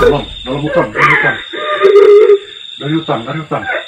Allah, dari hutan, dari hutan.